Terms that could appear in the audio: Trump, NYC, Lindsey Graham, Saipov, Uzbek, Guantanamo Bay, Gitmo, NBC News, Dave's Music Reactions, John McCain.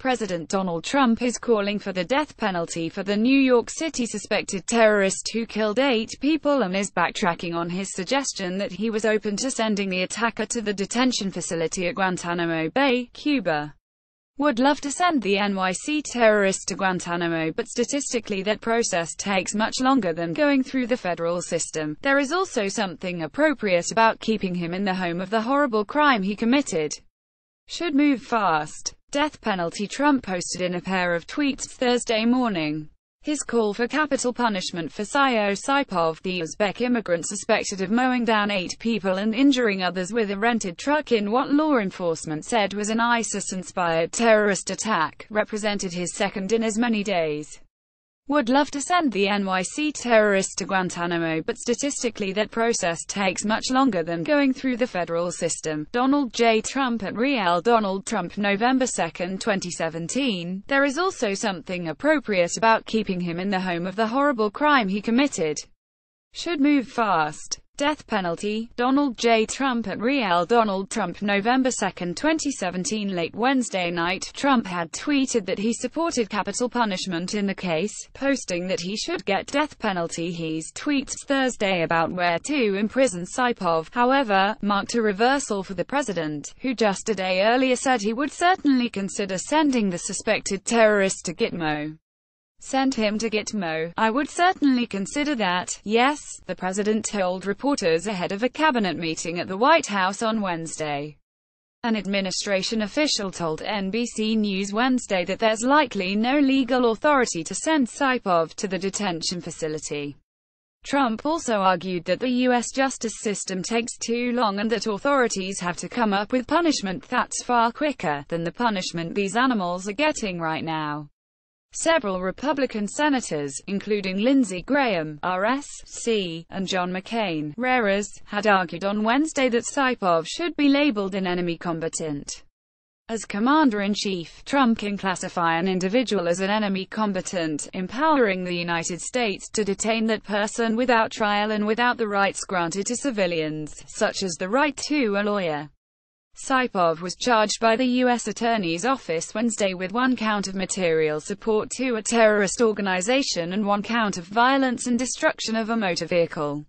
President Donald Trump is calling for the death penalty for the New York City suspected terrorist who killed 8 people and is backtracking on his suggestion that he was open to sending the attacker to the detention facility at Guantanamo Bay, Cuba. Would love to send the NYC terrorist to Guantanamo, but statistically that process takes much longer than going through the federal system. There is also something appropriate about keeping him in the home of the horrible crime he committed. Should move fast. Death penalty. Trump posted in a pair of tweets Thursday morning his call for capital punishment for Saipov, the Uzbek immigrant suspected of mowing down 8 people and injuring others with a rented truck in what law enforcement said was an ISIS-inspired terrorist attack, represented his second in as many days. Would love to send the NYC terrorist to Guantanamo, but statistically that process takes much longer than going through the federal system. Donald J. Trump at Real Donald Trump November 2, 2017. There is also something appropriate about keeping him in the home of the horrible crime he committed. Should move fast. Death penalty. Donald J. Trump at Real Donald Trump November 2, 2017. Late Wednesday night, Trump had tweeted that he supported capital punishment in the case, posting that he should get death penalty. His tweets Thursday about where to imprison Saipov, however, marked a reversal for the president, who just a day earlier said he would certainly consider sending the suspected terrorist to Gitmo. Send him to Gitmo. I would certainly consider that, yes, the president told reporters ahead of a cabinet meeting at the White House on Wednesday. An administration official told NBC News Wednesday that there's likely no legal authority to send Saipov to the detention facility. Trump also argued that the U.S. justice system takes too long and that authorities have to come up with punishment that's far quicker than the punishment these animals are getting right now. Several Republican senators, including Lindsey Graham, RSC, and John McCain, RERS, had argued on Wednesday that Saipov should be labeled an enemy combatant. As commander-in-chief, Trump can classify an individual as an enemy combatant, empowering the United States to detain that person without trial and without the rights granted to civilians, such as the right to a lawyer. Saipov was charged by the U.S. Attorney's Office Wednesday with 1 count of material support to a terrorist organization and 1 count of violence and destruction of a motor vehicle.